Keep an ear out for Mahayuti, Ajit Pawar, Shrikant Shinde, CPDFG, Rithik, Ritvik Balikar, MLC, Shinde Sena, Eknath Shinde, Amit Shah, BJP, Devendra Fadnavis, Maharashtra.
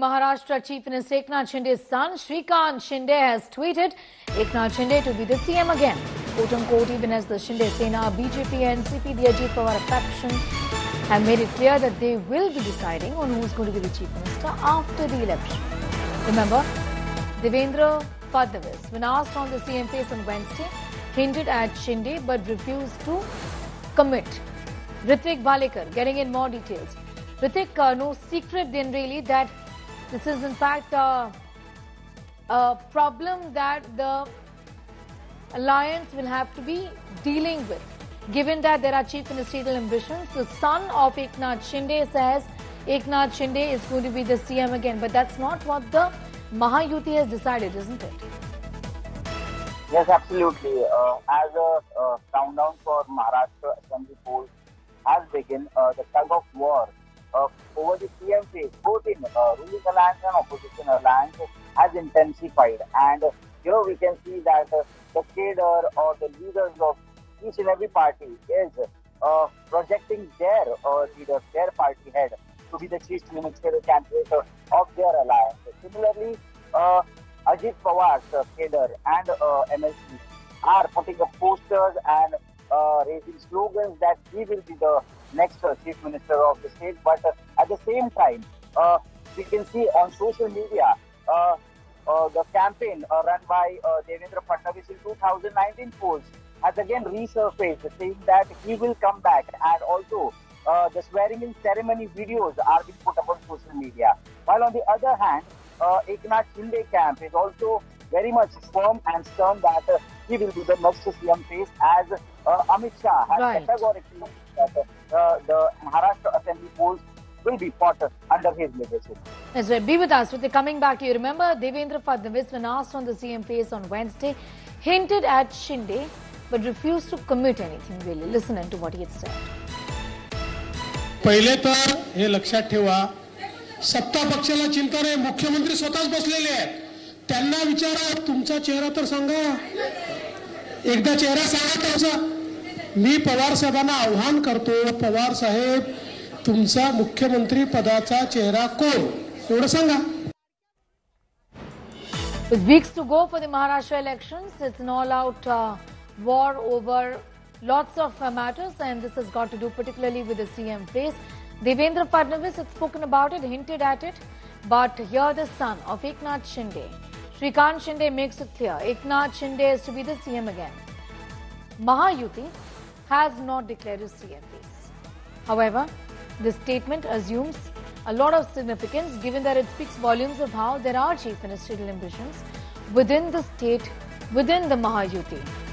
Maharashtra Chief Minister Eknath Shinde's son, Shrikant Shinde, has tweeted Eknath Shinde to be the CM again. Quote-unquote, even as the Shinde Sena, BJP and CPDFG Ajit Pawar faction have made it clear that they will be deciding on who's going to be the Chief Minister after the election. Remember, Devendra Fadnavis, when asked on the CM face on Wednesday, hinted at Shinde but refused to commit. Ritvik Balikar getting in more details. Rithik, no secret then really that this is in fact a problem that the alliance will have to be dealing with. Given that there are chief ministerial ambitions, the son of Eknath Shinde says Eknath Shinde is going to be the CM again. But that's not what the Mahayuti has decided, isn't it? Yes, absolutely. As a countdown for Maharashtra Assembly polls has begun, the tug of war over the CM phase, both in ruling alliance and opposition alliance, has intensified. And, we can see that the cadre or the leaders of each and every party is projecting their leader, their party head, to be the chief ministerial candidate of their alliance. Similarly, Ajit Pawar's cadre and MLC are putting up posters and raising slogans that he will be the next chief minister of the state, but at the same time, we can see on social media the campaign run by Devendra Fadnavis in 2019 polls has again resurfaced, saying that he will come back, and also the swearing-in ceremony videos are being put up on social media. While on the other hand, Eknath Shinde camp is also very much firm and stern that he will be the next CM face, as Amit Shah has categorically said that the Maharashtra Assembly polls will be fought under his leadership. That's right. Be with us. With the coming back to you, remember Devendra Fadnavis, when asked on the CM face on Wednesday, hinted at Shinde but refused to commit anything really. Listen into what he had said. पहले तर हे लक्षात ठेवा सत्ता पक्षाला चिंताने मुख्यमंत्री स्वतःच बसलेले आहेत त्यांना विचारा तुमचा चेहरा तर सांगा एकदा चेहरा सांगा तुमचा मी पवार साहेबांना आव्हान करतो पवार साहेब तुमचा मुख्यमंत्री पदाचा चेहरा कोण एवढं सांगा. With weeks to go for the Maharashtra elections, it's an all-out war over lots of matters, and this has got to do particularly with the CM face. Devendra Fadnavis had spoken about it, hinted at it, but here the son of Eknath Shinde, Shrikant Shinde, makes it clear Eknath Shinde is to be the CM again. Mahayuti has not declared his CM face. However, this statement assumes a lot of significance given that it speaks volumes of how there are chief ministerial ambitions within the state, within the Mahayuti.